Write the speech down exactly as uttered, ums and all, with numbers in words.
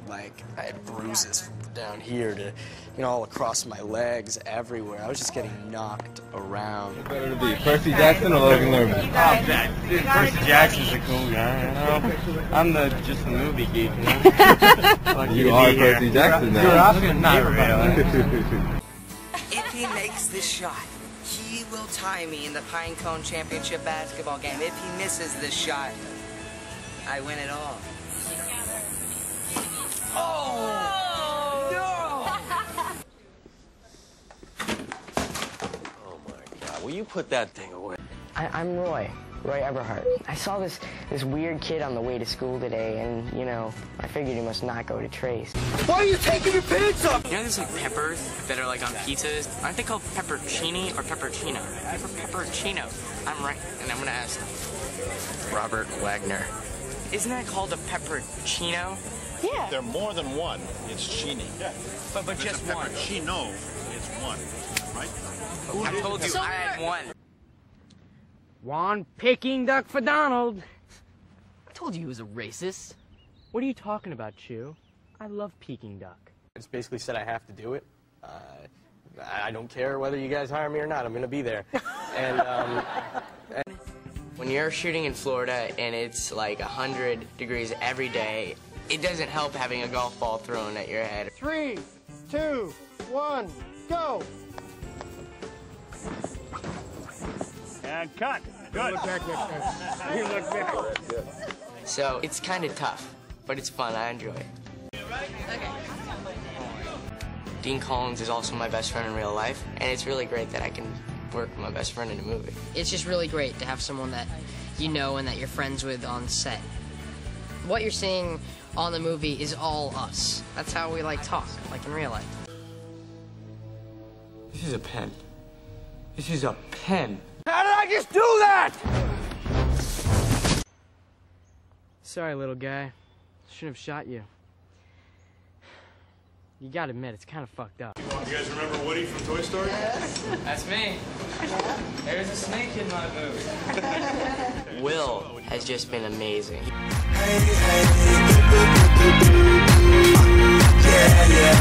made. Like, I had bruises from down here to, you know, all across my legs, everywhere. I was just getting knocked around. What's better to be, Percy Jackson or Logan Lerman? Oh, that, dude, Percy Jackson's a cool guy, you know? I'm the, just a movie geek, you know? Like you are Percy here. Jackson now. You're often not really. If he makes the shot, he will tie me in the Pine Cone Championship basketball game. If he misses this shot, I win it all. Oh, no! Oh, my God. Will you put that thing away? I, I'm Roy, Roy Everhart. I saw this, this weird kid on the way to school today, and, you know, I figured he must not go to Trace. Why are you taking your pants off? You know there's, like, peppers that are, like, on pizzas? Aren't they called pepperoncini or pepperoncino? Pepperoncino. I'm right, and I'm gonna ask Robert Wagner. Isn't that called a pepperoncino? Yeah. They're more than one. It's chini. Yeah. But, but just a one. Pepperoncino is one, right? I told you so I had one. One picking duck for Donald. I told you he was a racist. What are you talking about, Chew? I love Peking duck. It's basically said I have to do it. Uh, I don't care whether you guys hire me or not. I'm going to be there. and, um, and when you're shooting in Florida and it's like one hundred degrees every day, it doesn't help having a golf ball thrown at your head. Three, two, one, go! And cut. Good. Look back next time. You look back. So it's kind of tough, but it's fun. I enjoy it. Okay. Dean Collins is also my best friend in real life, and it's really great that I can work with my best friend in a movie. It's just really great to have someone that you know and that you're friends with on set. What you're seeing on the movie is all us. That's how we like talk, like in real life. This is a pen. This is a pen. How did I just do that? Sorry, little guy. Shouldn't have shot you. You gotta admit, it's kind of fucked up. You guys remember Woody from Toy Story? Yes. That's me. There's a snake in my movie. Will has just been amazing. Hey, hey. Yeah, yeah.